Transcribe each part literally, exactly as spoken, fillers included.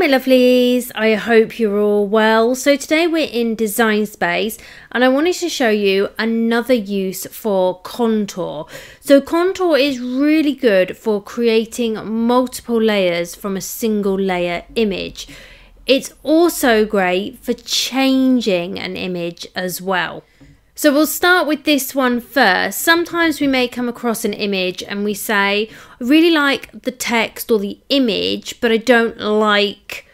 my lovelies, I hope you're all well. So today we're in Design Space and I wanted to show you another use for contour. So contour is really good for creating multiple layers from a single layer image. It's also great for changing an image as well. So we'll start with this one first. Sometimes we may come across an image and we say, I really like the text or the image, but I don't like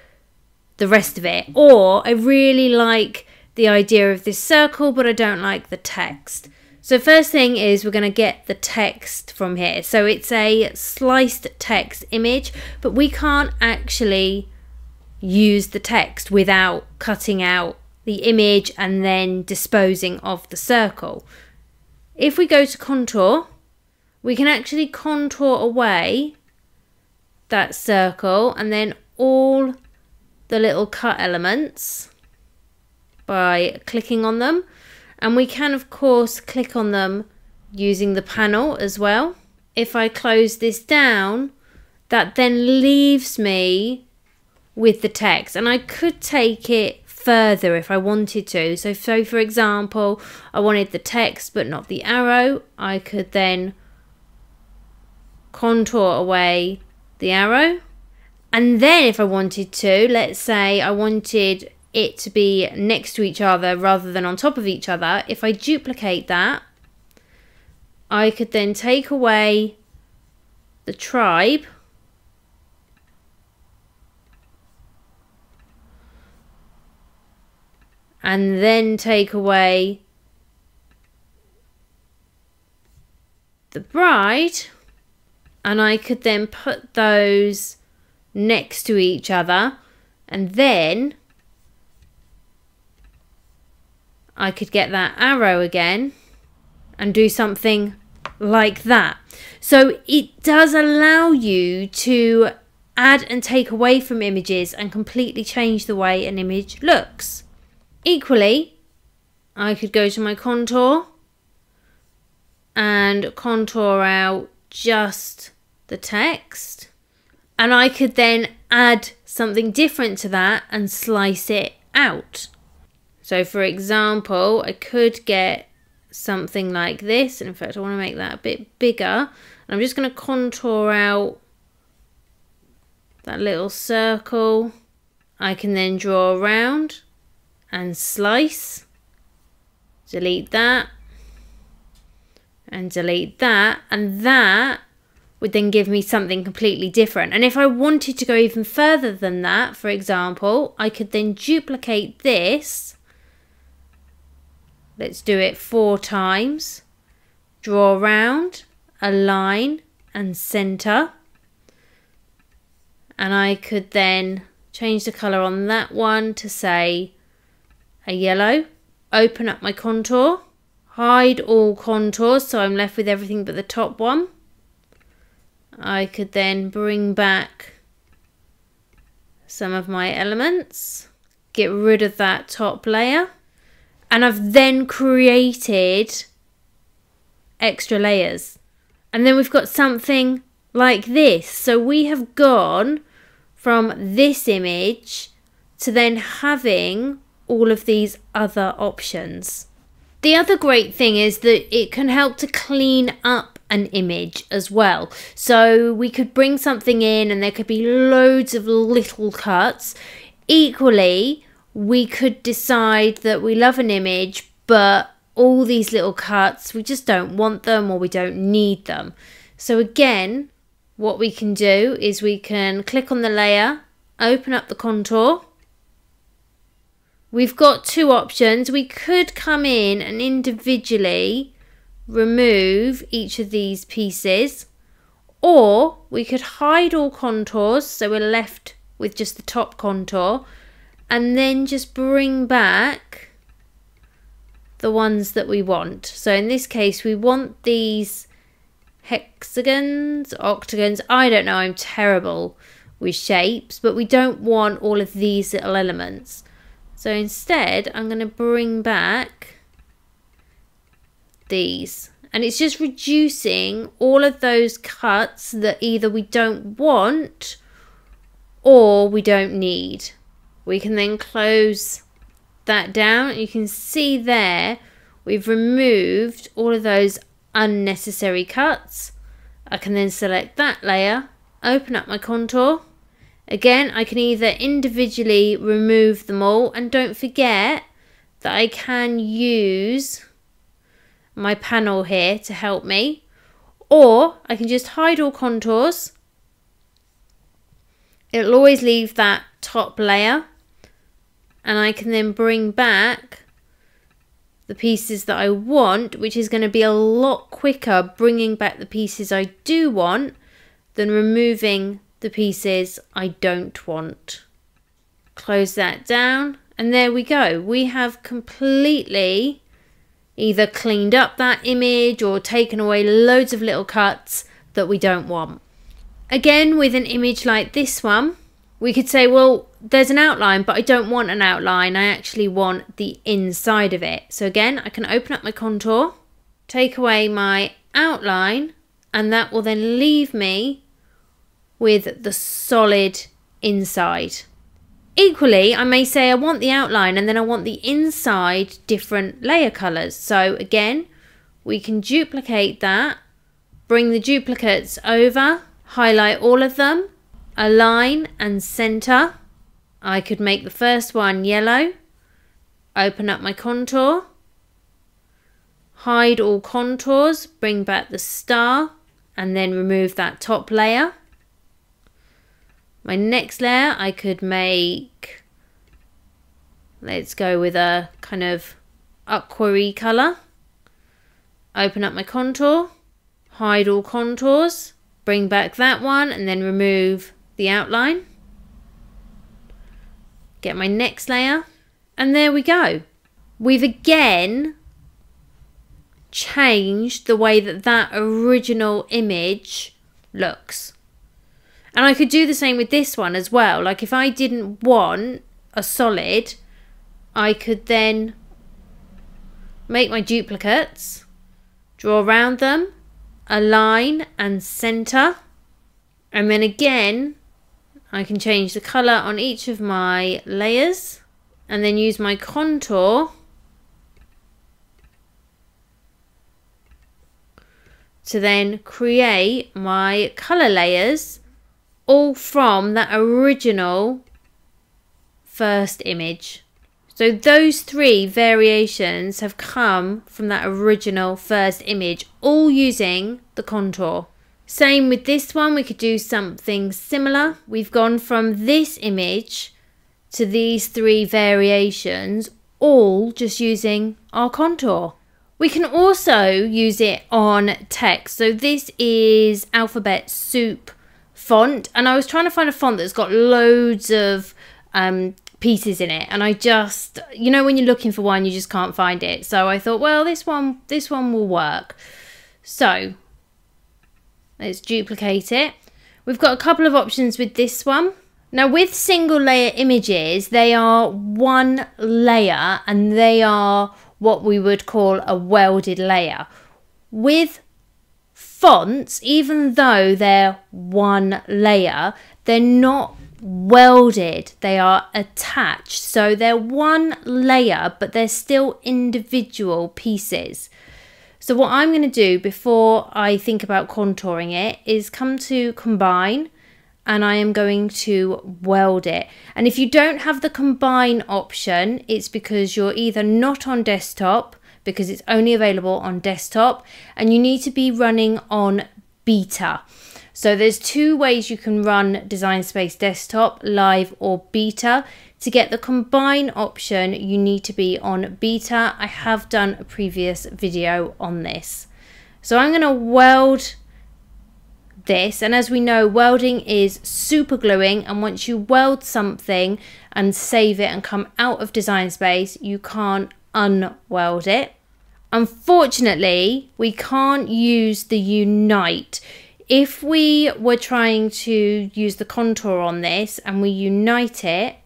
the rest of it. Or I really like the idea of this circle, but I don't like the text. So first thing is we're going to get the text from here. So it's a sliced text image, but we can't actually use the text without cutting out the image and then disposing of the circle. If we go to contour, we can actually contour away that circle and then all the little cut elements by clicking on them. And we can of course click on them using the panel as well. If I close this down, that then leaves me with the text, and I could take it further if I wanted to. So, so for example, I wanted the text but not the arrow. I could then contour away the arrow, and then if I wanted to, let's say I wanted it to be next to each other rather than on top of each other, if I duplicate that, I could then take away the tribe and then take away the bride, and I could then put those next to each other, and then I could get that arrow again and do something like that. So it does allow you to add and take away from images and completely change the way an image looks. Equally, I could go to my contour and contour out just the text, and I could then add something different to that and slice it out. So for example, I could get something like this, and in fact I want to make that a bit bigger, and I'm just going to contour out that little circle. I can then draw around and slice, delete that and delete that, and that would then give me something completely different. And if I wanted to go even further than that, for example, I could then duplicate this. Let's do it four times, draw around, align and center, and I could then change the color on that one to say a yellow, open up my contour, hide all contours so I'm left with everything but the top one. I could then bring back some of my elements, get rid of that top layer, and I've then created extra layers. And then we've got something like this. So we have gone from this image to then having all of these other options. The other great thing is that it can help to clean up an image as well. So we could bring something in and there could be loads of little cuts. Equally, we could decide that we love an image, but all these little cuts, we just don't want them or we don't need them. So again, what we can do is we can click on the layer, open up the contour. We've got two options. We could come in and individually remove each of these pieces, or we could hide all contours so we're left with just the top contour, and then just bring back the ones that we want. So in this case we want these hexagons, octagons, I don't know, I'm terrible with shapes, but we don't want all of these little elements. So instead, I'm going to bring back these. And it's just reducing all of those cuts that either we don't want or we don't need. We can then close that down. You can see there we've removed all of those unnecessary cuts. I can then select that layer, open up my contour. Again, I can either individually remove them all, and don't forget that I can use my panel here to help me, or I can just hide all contours. It'll always leave that top layer, and I can then bring back the pieces that I want, which is going to be a lot quicker bringing back the pieces I do want than removing the pieces I don't want. Close that down, and there we go. We have completely either cleaned up that image or taken away loads of little cuts that we don't want. Again, with an image like this one, we could say, well, there's an outline, but I don't want an outline. I actually want the inside of it. So again, I can open up my contour, take away my outline, and that will then leave me with the solid inside. Equally, I may say I want the outline and then I want the inside different layer colors. So again, we can duplicate that, bring the duplicates over, highlight all of them, align and center. I could make the first one yellow, open up my contour, hide all contours, bring back the star, and then remove that top layer. My next layer, I could make, let's go with a kind of aqua-y colour. Open up my contour, hide all contours, bring back that one and then remove the outline. Get my next layer, and there we go. We've again changed the way that that original image looks. And I could do the same with this one as well. Like if I didn't want a solid, I could then make my duplicates, draw around them, align and center. And then again, I can change the color on each of my layers and then use my contour to then create my color layers, all from that original first image. So those three variations have come from that original first image, all using the contour. Same with this one, we could do something similar. We've gone from this image to these three variations, all just using our contour. We can also use it on text. So this is Alphabet Soup font, and I was trying to find a font that's got loads of um, pieces in it, and I just, you know, when you're looking for one you just can't find it, so I thought, well, this one this one will work. So let's duplicate it. We've got a couple of options with this one. Now with single layer images, they are one layer and they are what we would call a welded layer. With fonts, even though they're one layer, they're not welded, they are attached. So they're one layer, but they're still individual pieces. So what I'm going to do before I think about contouring it is come to combine, and I am going to weld it. And if you don't have the combine option, it's because you're either not on desktop, because it's only available on desktop, and you need to be running on beta. So there's two ways you can run Design Space Desktop, live or beta. To get the combine option, you need to be on beta. I have done a previous video on this. So I'm gonna weld this, and as we know, welding is super gluing, and once you weld something and save it and come out of Design Space, you can't unweld it. Unfortunately, we can't use the unite. If we were trying to use the contour on this and we unite it,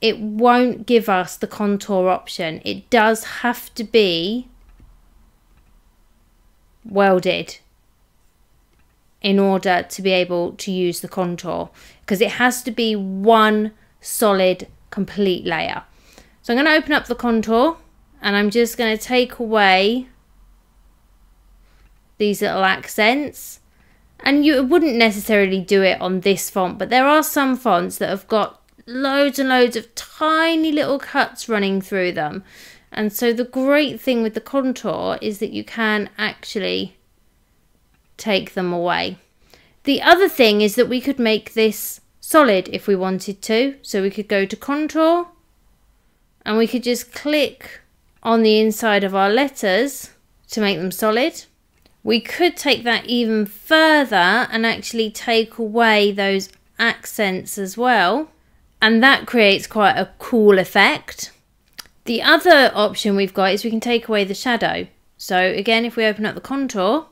it won't give us the contour option. It does have to be welded in order to be able to use the contour, because it has to be one solid complete layer. So I'm going to open up the contour and I'm just going to take away these little accents. And you wouldn't necessarily do it on this font, but there are some fonts that have got loads and loads of tiny little cuts running through them. And so the great thing with the contour is that you can actually take them away. The other thing is that we could make this solid if we wanted to. So we could go to contour and we could just click on the inside of our letters to make them solid. We could take that even further and actually take away those accents as well. And that creates quite a cool effect. The other option we've got is we can take away the shadow. So again, if we open up the contour,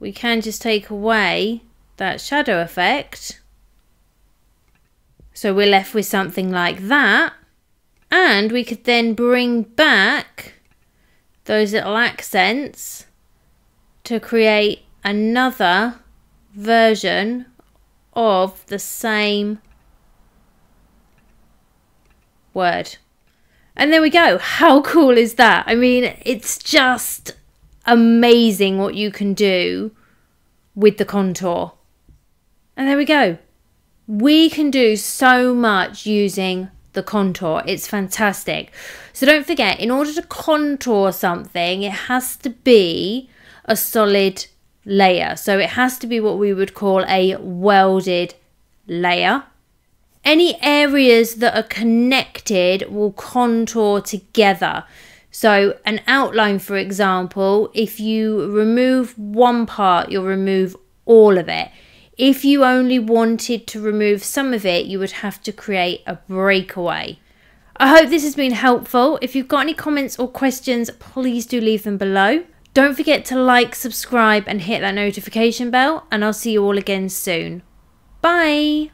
we can just take away that shadow effect. So we're left with something like that. And we could then bring back those little accents to create another version of the same word. And there we go. How cool is that? I mean, it's just amazing what you can do with the contour. And there we go. We can do so much using the contour. It's fantastic. So don't forget, in order to contour something, it has to be a solid layer. So it has to be what we would call a welded layer. Any areas that are connected will contour together. So an outline, for example, if you remove one part, you'll remove all of it. If you only wanted to remove some of it, you would have to create a breakaway. I hope this has been helpful. If you've got any comments or questions, please do leave them below. Don't forget to like, subscribe, and hit that notification bell, and I'll see you all again soon. Bye!